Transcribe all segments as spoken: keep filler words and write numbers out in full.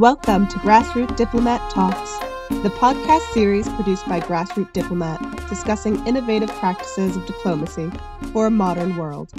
Welcome to Grassroot Diplomat Talks, the podcast series produced by Grassroot Diplomat, discussing innovative practices of diplomacy for a modern world.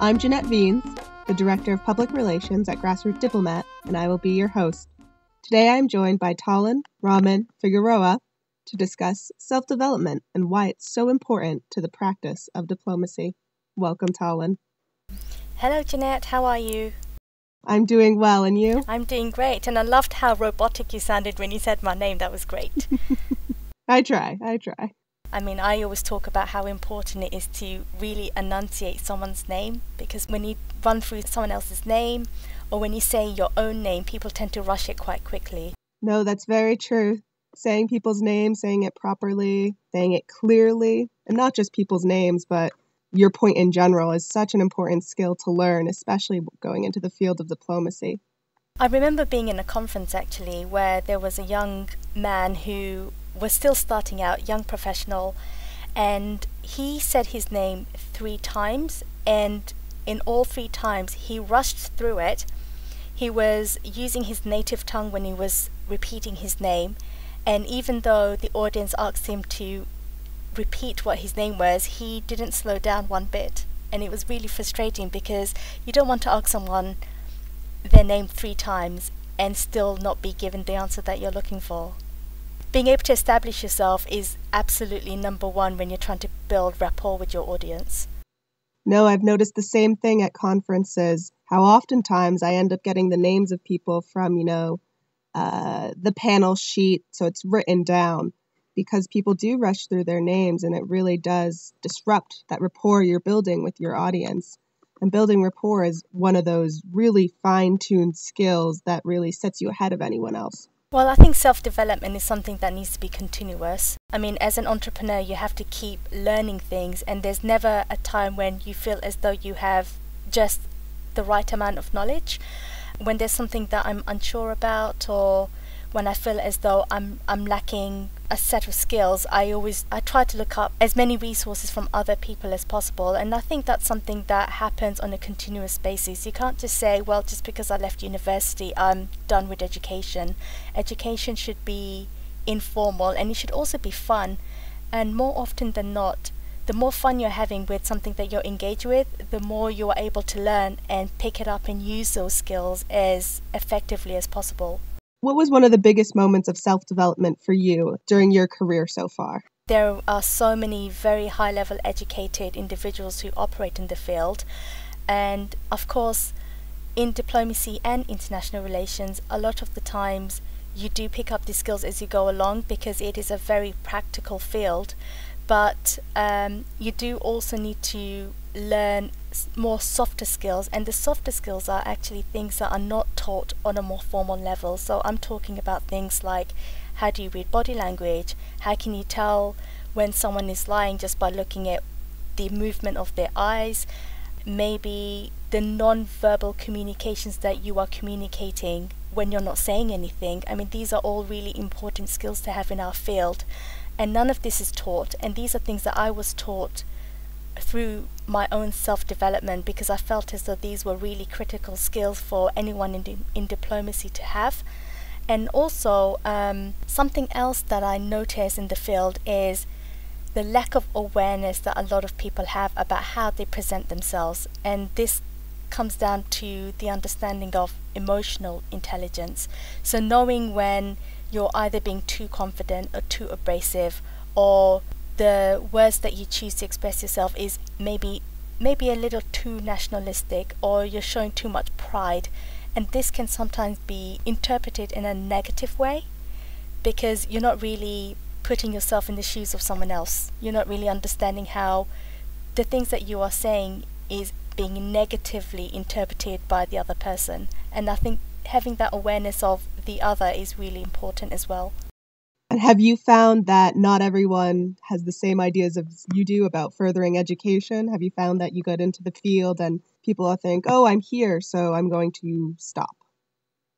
I'm Jeanette Viens, the Director of Public Relations at Grassroot Diplomat, and I will be your host. Today I am joined by Talyn Rahman-Figueroa to discuss self-development and why it's so important to the practice of diplomacy. Welcome, Talyn. Hello, Jeanette. How are you? I'm doing well, and you? I'm doing great, and I loved how robotic you sounded when you said my name. That was great. I try, I try. I mean, I always talk about how important it is to really enunciate someone's name, because when you run through someone else's name, or when you say your own name, people tend to rush it quite quickly. No, that's very true. Saying people's names, saying it properly, saying it clearly, and not just people's names, but your point in general is such an important skill to learn, especially going into the field of diplomacy. I remember being in a conference actually where there was a young man who was still starting out, young professional, and he said his name three times, and in all three times he rushed through it. He was using his native tongue when he was repeating his name, and even though the audience asked him to repeat what his name was, he didn't slow down one bit, and it was really frustrating because you don't want to ask someone their name three times and still not be given the answer that you're looking for. Being able to establish yourself is absolutely number one when you're trying to build rapport with your audience. No, I've noticed the same thing at conferences, how oftentimes I end up getting the names of people from, you know, uh, the panel sheet, so it's written down, because people do rush through their names, and it really does disrupt that rapport you're building with your audience. And building rapport is one of those really fine-tuned skills that really sets you ahead of anyone else. Well, I think self-development is something that needs to be continuous. I mean, as an entrepreneur, you have to keep learning things, and there's never a time when you feel as though you have just the right amount of knowledge. When there's something that I'm unsure about, or when I feel as though I'm I'm lacking a set of skills, I always I try to look up as many resources from other people as possible, and I think that's something that happens on a continuous basis. You can't just say, well, just because I left university, I'm done with education. Education should be informal, and it should also be fun, and more often than not, the more fun you're having with something that you're engaged with, the more you're able to learn and pick it up and use those skills as effectively as possible. What was one of the biggest moments of self-development for you during your career so far? There are so many very high-level educated individuals who operate in the field. And of course, in diplomacy and international relations, a lot of the times you do pick up the skills as you go along because it is a very practical field. But um, you do also need to learn more softer skills, and the softer skills are actually things that are not taught on a more formal level. So I'm talking about things like, how do you read body language? How can you tell when someone is lying just by looking at the movement of their eyes? Maybe the non-verbal communications that you are communicating when you're not saying anything. I mean, these are all really important skills to have in our field, and none of this is taught, and these are things that I was taught through my own self-development, because I felt as though these were really critical skills for anyone in, di in diplomacy to have. And also um, something else that I notice in the field is the lack of awareness that a lot of people have about how they present themselves, and this comes down to the understanding of emotional intelligence. So knowing when you're either being too confident or too abrasive, or the words that you choose to express yourself is maybe maybe a little too nationalistic, or you're showing too much pride, and this can sometimes be interpreted in a negative way because you're not really putting yourself in the shoes of someone else. You're not really understanding how the things that you are saying is being negatively interpreted by the other person, and I think having that awareness of the other is really important as well. And have you found that not everyone has the same ideas as you do about furthering education? Have you found that you got into the field and people will think, oh, I'm here, so I'm going to stop?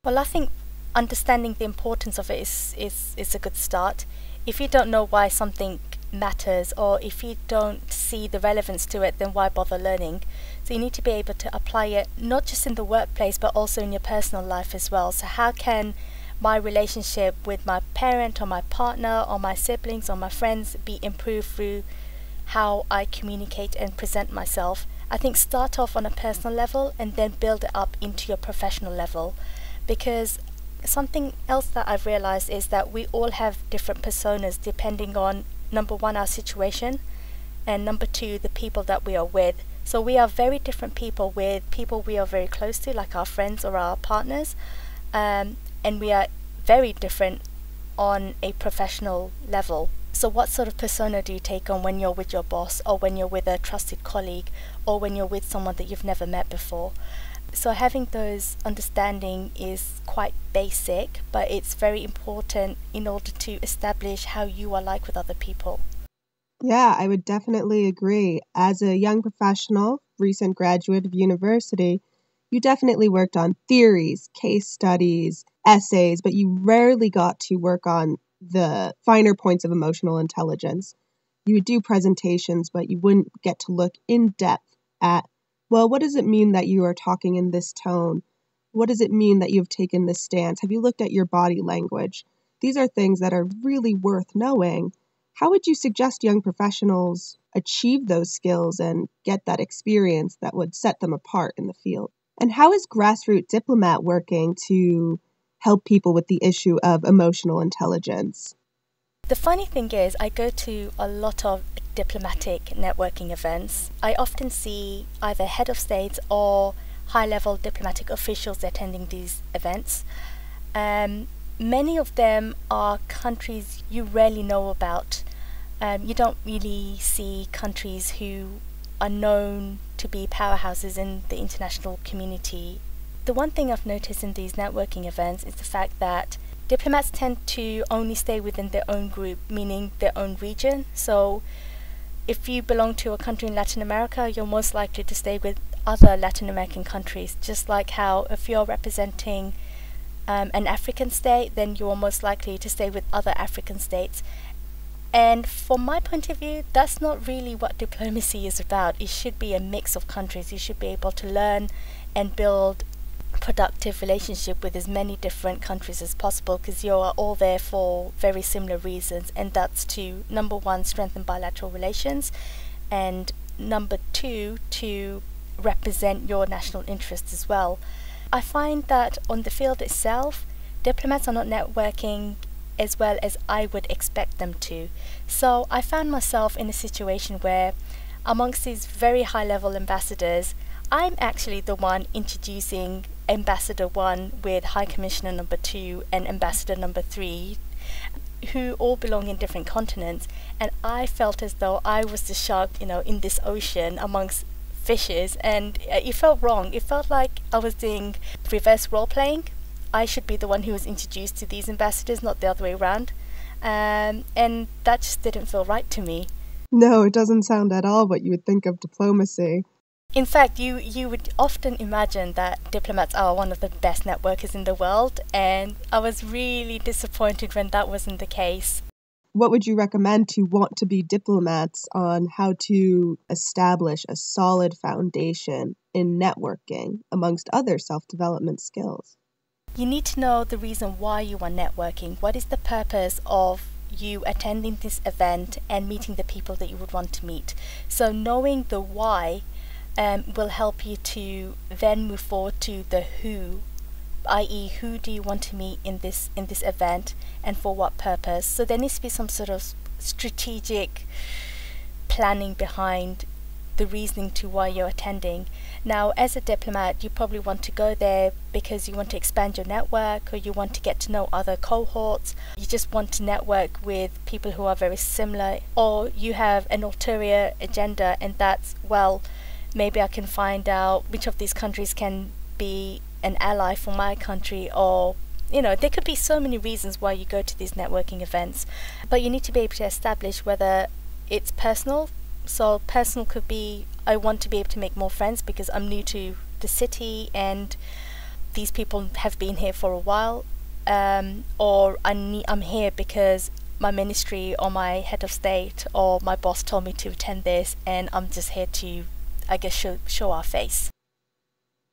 Well, I think understanding the importance of it is, is, is a good start. If you don't know why something matters, or if you don't see the relevance to it, then why bother learning? So you need to be able to apply it not just in the workplace but also in your personal life as well. So how can my relationship with my parent or my partner or my siblings or my friends be improved through how I communicate and present myself? I think start off on a personal level and then build it up into your professional level, because something else that I've realized is that we all have different personas depending on, number one, our situation, and number two, the people that we are with. So we are very different people with people we are very close to, like our friends or our partners, um, and we are very different on a professional level. So what sort of persona do you take on when you're with your boss, or when you're with a trusted colleague, or when you're with someone that you've never met before? So having those understanding is quite basic, but it's very important in order to establish how you are like with other people. Yeah, I would definitely agree. As a young professional, recent graduate of university, you definitely worked on theories, case studies, essays, but you rarely got to work on the finer points of emotional intelligence. You would do presentations, but you wouldn't get to look in depth at, well, what does it mean that you are talking in this tone? What does it mean that you've taken this stance? Have you looked at your body language? These are things that are really worth knowing. How would you suggest young professionals achieve those skills and get that experience that would set them apart in the field? And how is Grassroot Diplomat working to help people with the issue of emotional intelligence? The funny thing is, I go to a lot of diplomatic networking events. I often see either head of states or high-level diplomatic officials attending these events. Um, many of them are countries you rarely know about. Um, you don't really see countries who are known to be powerhouses in the international community. The one thing I've noticed in these networking events is the fact that diplomats tend to only stay within their own group, meaning their own region. So if you belong to a country in Latin America, you're most likely to stay with other Latin American countries, just like how if you're representing um, an African state, then you're most likely to stay with other African states. And from my point of view, that's not really what diplomacy is about. It should be a mix of countries. You should be able to learn and build productive relationship with as many different countries as possible, because you are all there for very similar reasons, and that's to, number one, strengthen bilateral relations, and number two, to represent your national interests as well. I find that on the field itself, diplomats are not networking as well as I would expect them to. So I found myself in a situation where amongst these very high-level ambassadors, I'm actually the one introducing Ambassador one with High Commissioner number two and Ambassador number three, who all belong in different continents, and I felt as though I was the shark, you know, in this ocean amongst fishes, and it felt wrong. It felt like I was doing reverse role playing. I should be the one who was introduced to these ambassadors, not the other way around, um, and that just didn't feel right to me. No, it doesn't sound at all what you would think of diplomacy. In fact, you, you would often imagine that diplomats are one of the best networkers in the world, and I was really disappointed when that wasn't the case. What would you recommend to want to be diplomats on how to establish a solid foundation in networking, amongst other self-development skills? You need to know the reason why you are networking. What is the purpose of you attending this event and meeting the people that you would want to meet? So knowing the why Um, will help you to then move forward to the who, that is who do you want to meet in this in this event and for what purpose. So there needs to be some sort of strategic planning behind the reasoning to why you're attending. Now, as a diplomat, you probably want to go there because you want to expand your network, or you want to get to know other cohorts. You just want to network with people who are very similar, or you have an ulterior agenda, and that's, well, maybe I can find out which of these countries can be an ally for my country, or, you know, there could be so many reasons why you go to these networking events. But you need to be able to establish whether it's personal. So personal could be, I want to be able to make more friends because I'm new to the city and these people have been here for a while, um, or I need, I'm here because my ministry or my head of state or my boss told me to attend this, and I'm just here to, I guess, show, show our face.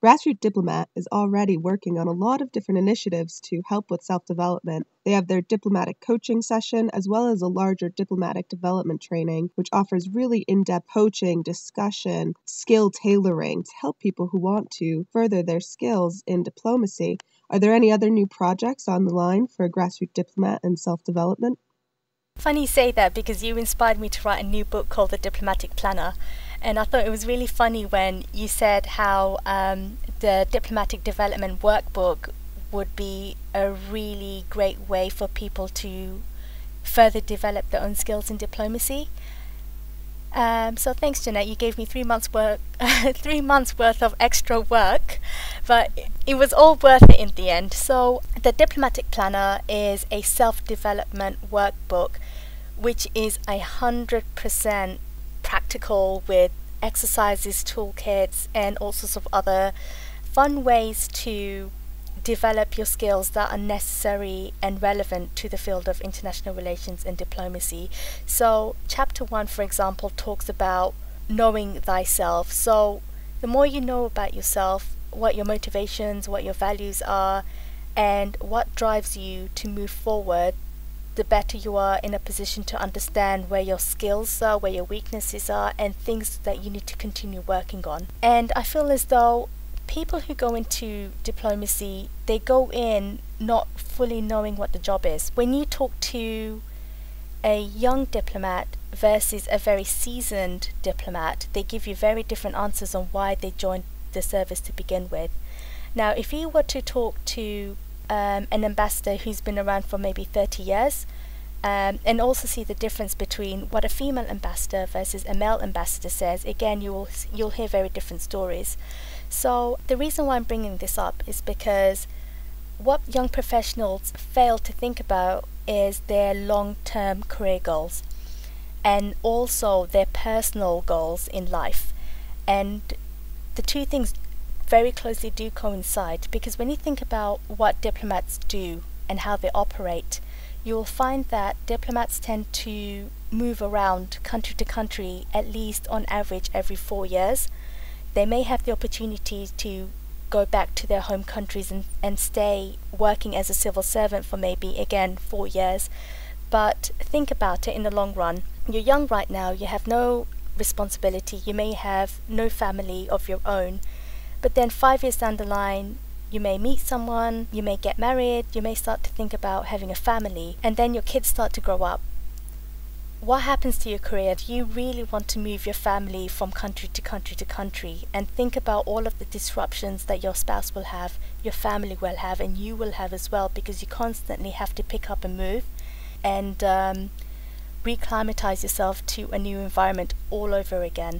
Grassroot Diplomat is already working on a lot of different initiatives to help with self-development. They have their diplomatic coaching session as well as a larger diplomatic development training, which offers really in-depth coaching, discussion, skill tailoring to help people who want to further their skills in diplomacy. Are there any other new projects on the line for Grassroot Diplomat and self-development? Funny you say that, because you inspired me to write a new book called The Diplomatic Planner. And I thought it was really funny when you said how um, the Diplomatic Development Workbook would be a really great way for people to further develop their own skills in diplomacy. Um, so thanks, Jeanette. You gave me three months work, three months worth of extra work, but it was all worth it in the end. So the Diplomatic Planner is a self-development workbook, which is a hundred percent practical with exercises, toolkits, and all sorts of other fun ways to develop your skills that are necessary and relevant to the field of international relations and diplomacy. So chapter one, for example, talks about knowing thyself. So the more you know about yourself, what your motivations, what your values are, and what drives you to move forward, the better you are in a position to understand where your skills are, where your weaknesses are, and things that you need to continue working on. And I feel as though people who go into diplomacy, they go in not fully knowing what the job is. When you talk to a young diplomat versus a very seasoned diplomat, they give you very different answers on why they joined the service to begin with. Now, if you were to talk to um, an ambassador who's been around for maybe thirty years, um, and also see the difference between what a female ambassador versus a male ambassador says, again, you will, you'll hear very different stories. So the reason why I'm bringing this up is because what young professionals fail to think about is their long-term career goals and also their personal goals in life. And the two things very closely do coincide, because when you think about what diplomats do and how they operate, you'll find that diplomats tend to move around country to country at least on average every four years. They may have the opportunity to go back to their home countries and, and stay working as a civil servant for maybe, again, four years. But think about it in the long run. You're young right now, you have no responsibility, you may have no family of your own. But then five years down the line, you may meet someone, you may get married, you may start to think about having a family, and then your kids start to grow up. What happens to your career? Do you really want to move your family from country to country to country? And think about all of the disruptions that your spouse will have, your family will have, and you will have as well, because you constantly have to pick up and move and um, reacclimatize yourself to a new environment all over again.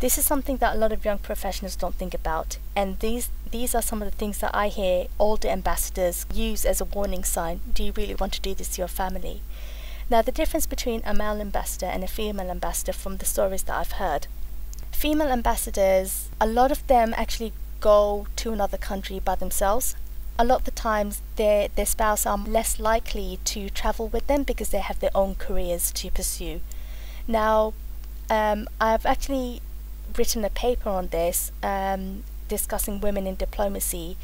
This is something that a lot of young professionals don't think about. And these, these are some of the things that I hear older ambassadors use as a warning sign. Do you really want to do this to your family? Now, the difference between a male ambassador and a female ambassador, from the stories that I've heard, female ambassadors, a lot of them actually go to another country by themselves. A lot of the times their, their spouse are less likely to travel with them because they have their own careers to pursue. Now, um, I've actually written a paper on this, um, discussing women in diplomacy,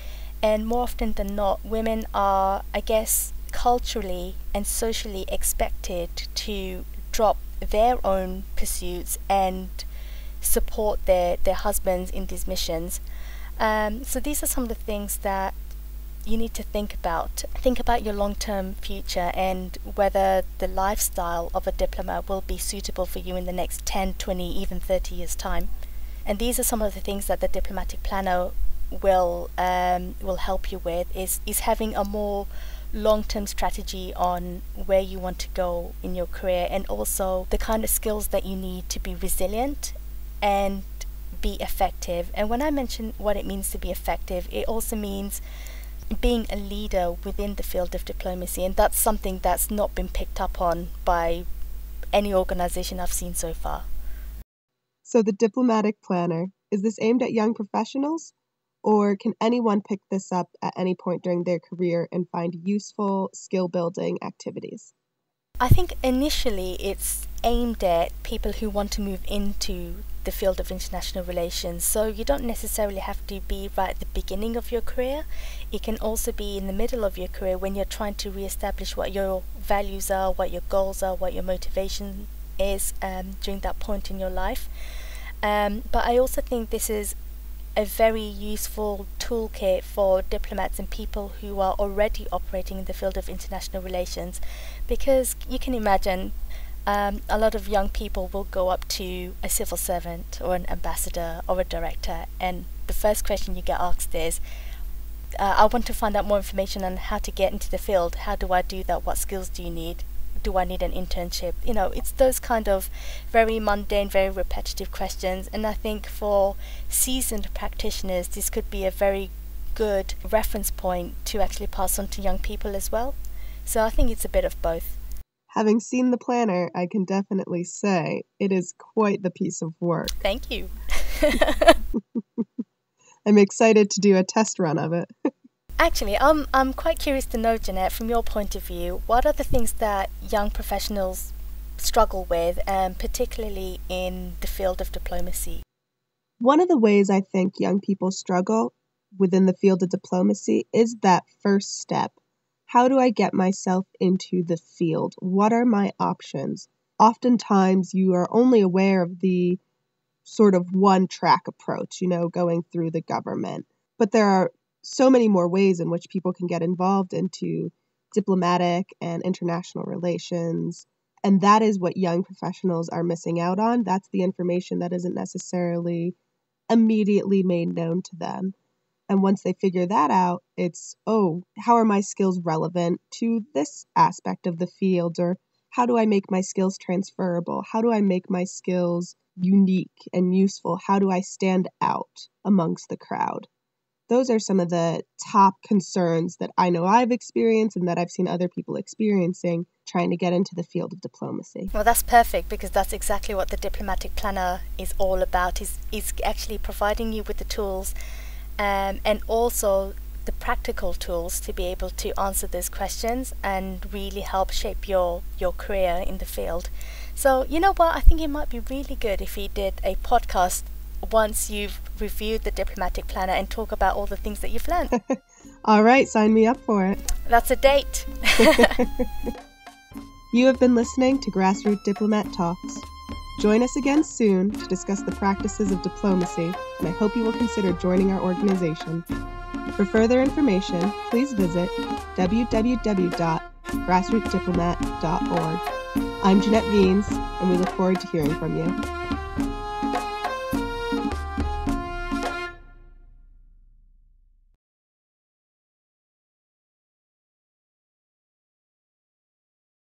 and more often than not, women are, I guess, culturally and socially expected to drop their own pursuits and support their, their husbands in these missions. Um, so these are some of the things that you need to think about. Think about your long-term future and whether the lifestyle of a diplomat will be suitable for you in the next ten, twenty, even thirty years time. And these are some of the things that the Diplomatic Planner will um, will help you with, is, is having a more long-term strategy on where you want to go in your career, and also the kind of skills that you need to be resilient and be effective. And when I mention what it means to be effective, it also means being a leader within the field of diplomacy, and that's something that's not been picked up on by any organization I've seen so far. So the Diplomatic Planner, is this aimed at young professionals? Or can anyone pick this up at any point during their career and find useful skill-building activities? I think initially it's aimed at people who want to move into the field of international relations, so you don't necessarily have to be right at the beginning of your career. It can also be in the middle of your career when you're trying to re-establish what your values are, what your goals are, what your motivation is um, during that point in your life. Um, but I also think this is a very useful toolkit for diplomats and people who are already operating in the field of international relations, because you can imagine Um, a lot of young people will go up to a civil servant or an ambassador or a director, and the first question you get asked is, uh, I want to find out more information on how to get into the field. How do I do that? What skills do you need? Do I need an internship? You know, it's those kind of very mundane, very repetitive questions, and I think for seasoned practitioners this could be a very good reference point to actually pass on to young people as well. So I think it's a bit of both. Having seen the planner, I can definitely say it is quite the piece of work. Thank you. I'm excited to do a test run of it. Actually, I'm, I'm quite curious to know, Jeanette, from your point of view, what are the things that young professionals struggle with, um, particularly in the field of diplomacy? One of the ways I think young people struggle within the field of diplomacy is that first step. How do I get myself into the field? What are my options? Oftentimes, you are only aware of the sort of one-track approach, you know, going through the government. But there are so many more ways in which people can get involved into diplomatic and international relations. And that is what young professionals are missing out on. That's the information that isn't necessarily immediately made known to them. And once they figure that out, it's, oh, how are my skills relevant to this aspect of the field? Or how do I make my skills transferable? How do I make my skills unique and useful? How do I stand out amongst the crowd? Those are some of the top concerns that I know I've experienced and that I've seen other people experiencing trying to get into the field of diplomacy. Well, that's perfect, because that's exactly what the Diplomatic Planner is all about, is, is actually providing you with the tools Um, and also the practical tools to be able to answer those questions and really help shape your, your career in the field. So, you know what, I think it might be really good if we did a podcast once you've reviewed the Diplomatic Planner and talk about all the things that you've learned. All right, sign me up for it. That's a date. You have been listening to Grassroot Diplomat Talks. Join us again soon to discuss the practices of diplomacy, and I hope you will consider joining our organization. For further information, please visit w w w dot grassroot diplomat dot org. I'm Jeanette Viens, and we look forward to hearing from you.